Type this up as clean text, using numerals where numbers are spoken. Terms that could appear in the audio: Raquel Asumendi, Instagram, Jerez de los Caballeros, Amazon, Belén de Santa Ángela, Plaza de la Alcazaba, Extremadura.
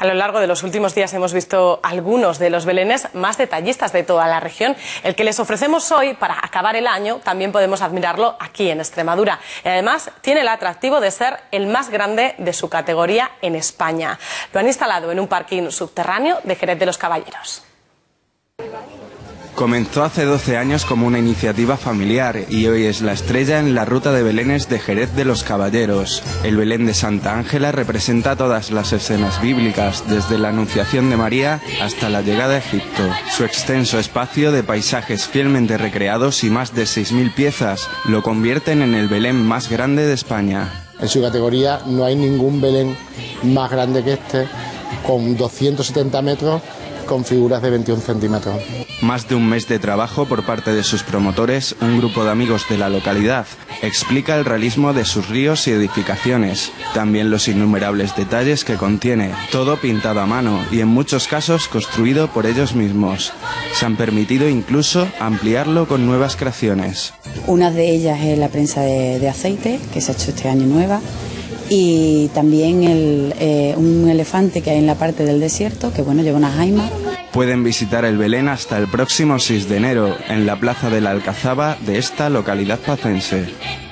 A lo largo de los últimos días hemos visto algunos de los belenes más detallistas de toda la región. El que les ofrecemos hoy para acabar el año también podemos admirarlo aquí en Extremadura. Y además tiene el atractivo de ser el más grande de su categoría en España. Lo han instalado en un parking subterráneo de Jerez de los Caballeros. Comenzó hace 12 años como una iniciativa familiar y hoy es la estrella en la ruta de belenes de Jerez de los Caballeros. El Belén de Santa Ángela representa todas las escenas bíblicas, desde la Anunciación de María hasta la llegada a Egipto. Su extenso espacio de paisajes fielmente recreados y más de 6.000 piezas lo convierten en el Belén más grande de España. En su categoría no hay ningún Belén más grande que este, con 270 metros, con figuras de 21 centímetros. Más de un mes de trabajo por parte de sus promotores, un grupo de amigos de la localidad, explica el realismo de sus ríos y edificaciones, también los innumerables detalles que contiene, todo pintado a mano y en muchos casos construido por ellos mismos. Se han permitido incluso ampliarlo con nuevas creaciones. Una de ellas es la prensa de aceite, que se ha hecho este año nueva, y también un elefante que hay en la parte del desierto, que bueno, lleva una jaima. Pueden visitar el Belén hasta el próximo 6 de enero, en la Plaza de la Alcazaba de esta localidad pacense.